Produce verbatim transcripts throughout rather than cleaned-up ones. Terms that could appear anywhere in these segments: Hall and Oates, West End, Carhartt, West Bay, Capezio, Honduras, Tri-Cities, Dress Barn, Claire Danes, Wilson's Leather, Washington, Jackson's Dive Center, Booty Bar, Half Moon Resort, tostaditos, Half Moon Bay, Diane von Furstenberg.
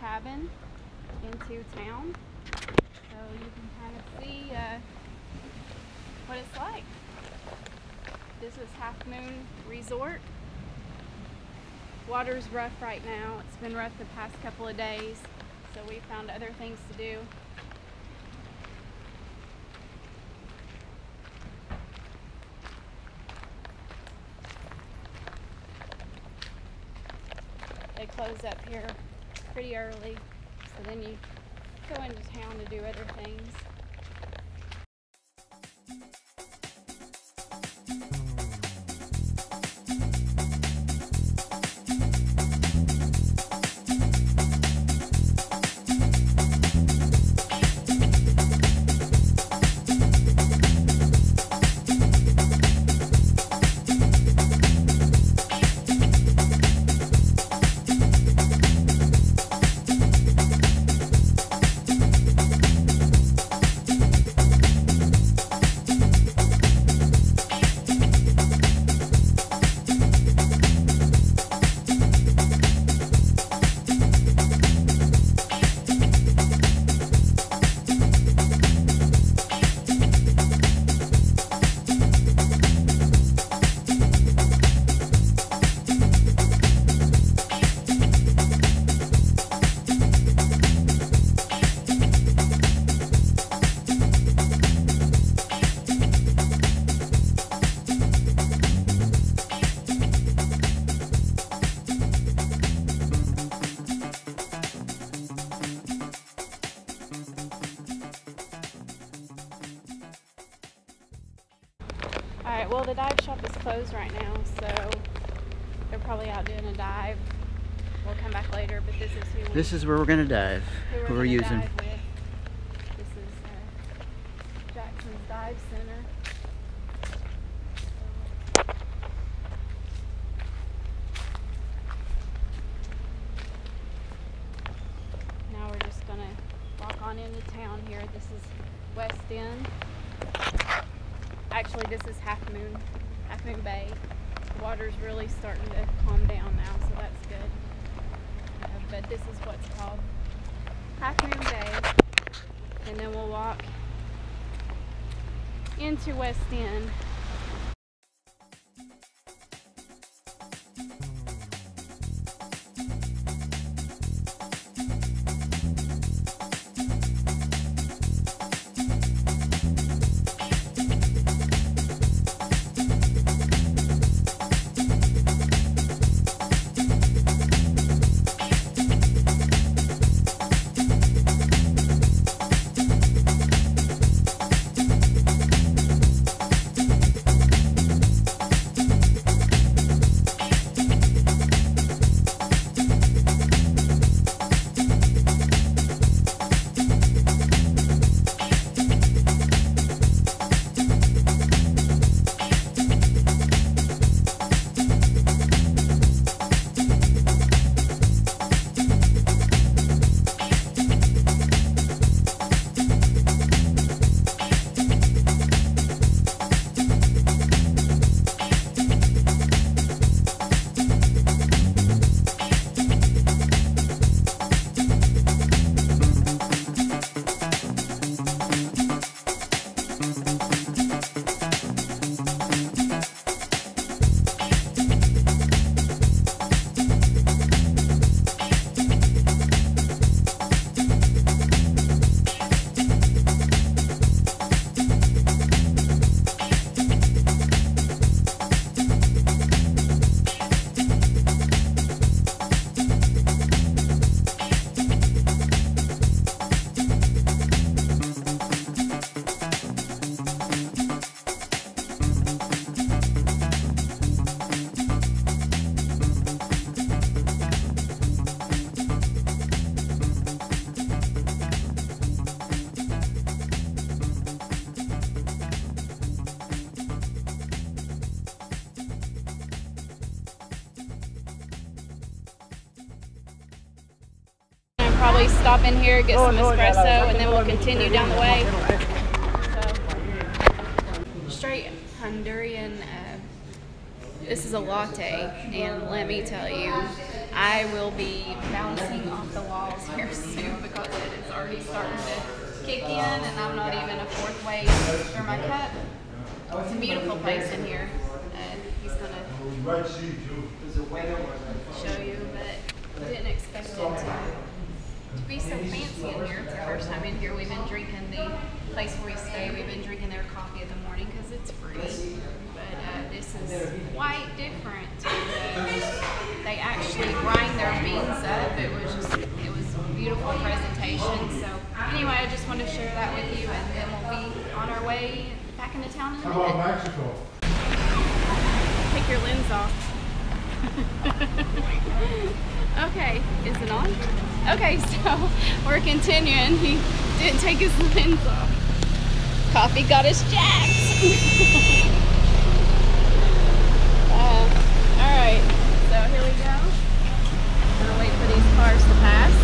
cabin into town, so you can kind of see uh, what it's like. This is Half Moon Resort. Water's rough right now. It's been rough the past couple of days, so we found other things to do. They close up here pretty early, so then you go into town to do other things. Alright, well the dive shop is closed right now, so they're probably out doing a dive. We'll come back later, but this is who we This is where we're going to dive, who we're, who we're using. Dive with. This is uh, Jackson's Dive Center. Now we're just going to walk on into town here. This is West End. Actually, this is Half Moon, Half Moon Bay. The water's really starting to calm down now, so that's good. Uh, but this is what's called Half Moon Bay. And then we'll walk into West End. Probably stop in here, get some espresso, and then we'll continue down the way. So, straight Honduran, uh, this is a latte, and let me tell you, I will be bouncing off the walls here soon because it is already starting to kick in and I'm not even a fourth wave through my cup. It's a beautiful place in here, and he's gonna show you, but I didn't expect it to, to be so fancy in here. It's the first time in here. We've been drinking the place where we stay. We've been drinking their coffee in the morning because it's free. But uh, this is quite different. They actually grind their beans up. It was just, it was a beautiful presentation. So anyway, I just want to share that with you, and then we'll be on our way back into town in a minute. How about Mexico? Take your lens off. Okay, is it on? Okay, so we're continuing. He didn't take his lens off. Coffee got us jacked. Uh, Alright, so here we go. I'm gonna wait for these cars to pass.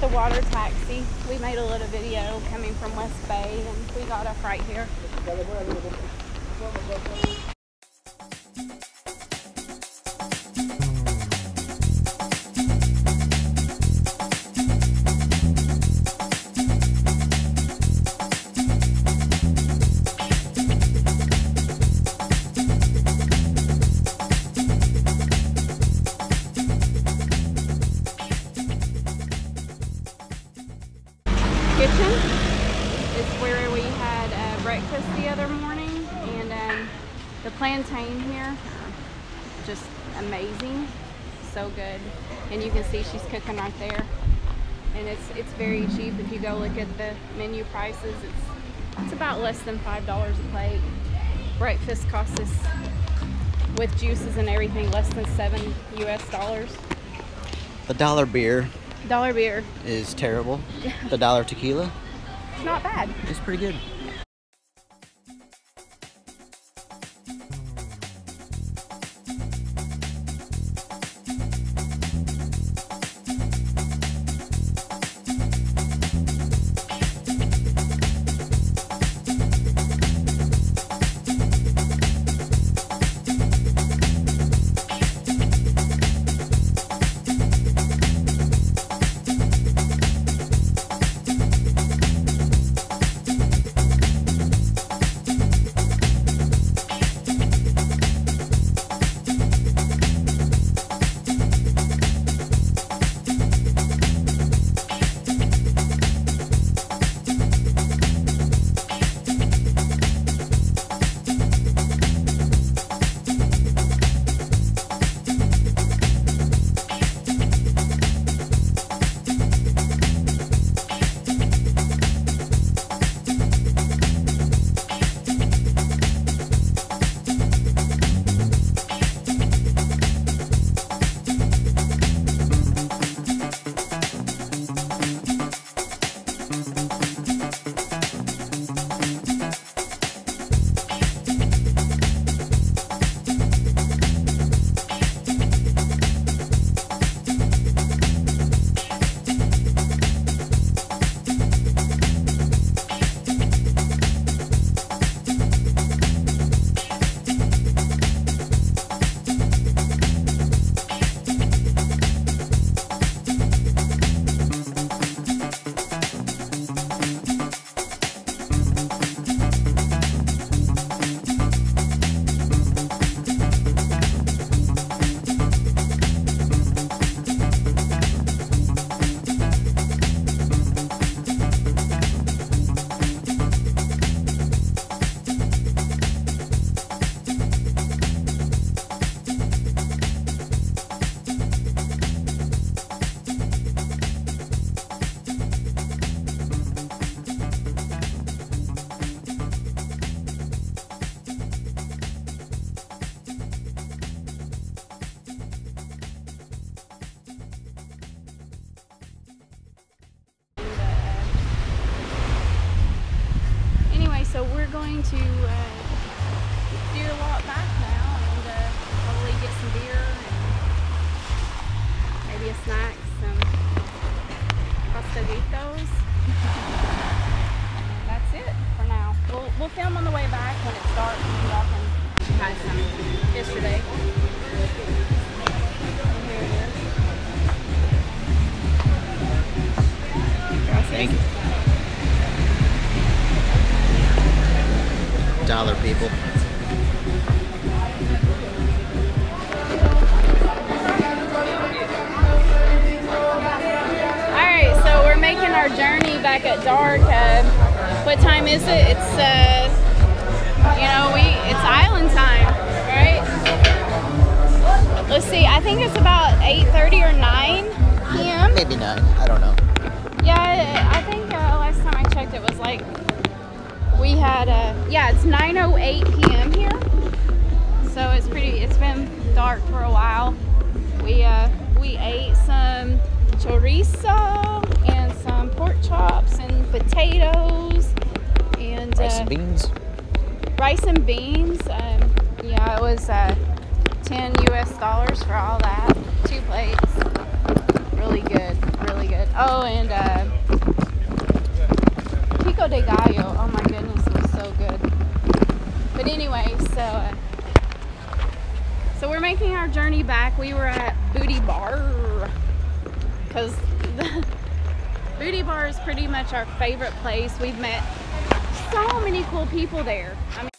The water taxi. We made a little video coming from West Bay and we got off right here. Kitchen is where we had uh, breakfast the other morning, and um, the plantain here, just amazing, so good. And you can see she's cooking right there, and it's it's very cheap. If you go look at the menu prices, it's it's about less than five dollars a plate. Breakfast costs us with juices and everything less than seven U S dollars. The dollar beer. Dollar beer is terrible. The dollar tequila, it's not bad. It's pretty good. going to uh, do a lot back now and uh, probably get some beer and maybe a snack, some tostaditos. That's it for now. We'll, we'll film on the way back when it starts and y'all can try some yesterday. Thank you. Dollar people. Alright, so we're making our journey back at dark. Uh, what time is it? It's, uh, you know, we it's island time, right? Let's see, I think it's about eight thirty or nine p m Maybe nine, I don't know. Yeah, I think uh, last time I checked it was like we had a uh, yeah, it's nine oh eight p m here, so it's pretty. It's been dark for a while. We uh, we ate some chorizo and some pork chops and potatoes and rice uh, and beans. Rice and beans. Um, yeah, it was uh, ten U S dollars for all that. Two plates. Really good. Really good. Oh, and uh, pico de gallo. Oh my goodness, it was so good. But anyway, so uh, so we're making our journey back. We were at Booty Bar because Booty Bar is pretty much our favorite place. We've met so many cool people there. I mean,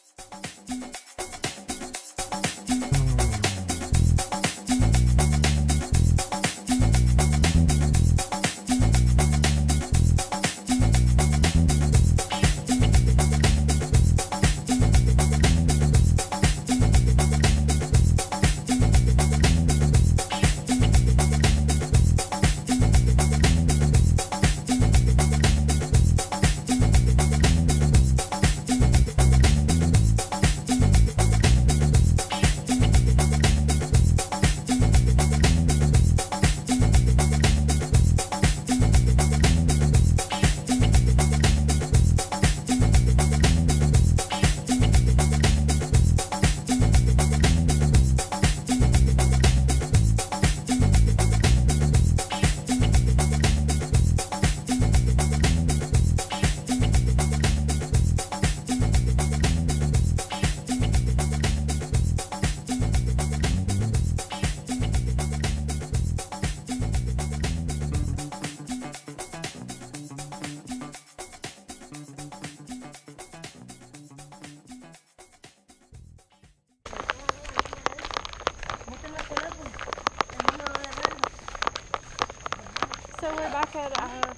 so we're back at our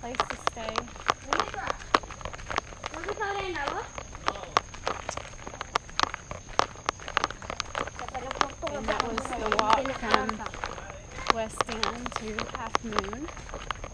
place to stay. What is that? What is that in Noah? And that was the walk from West End to Half Moon.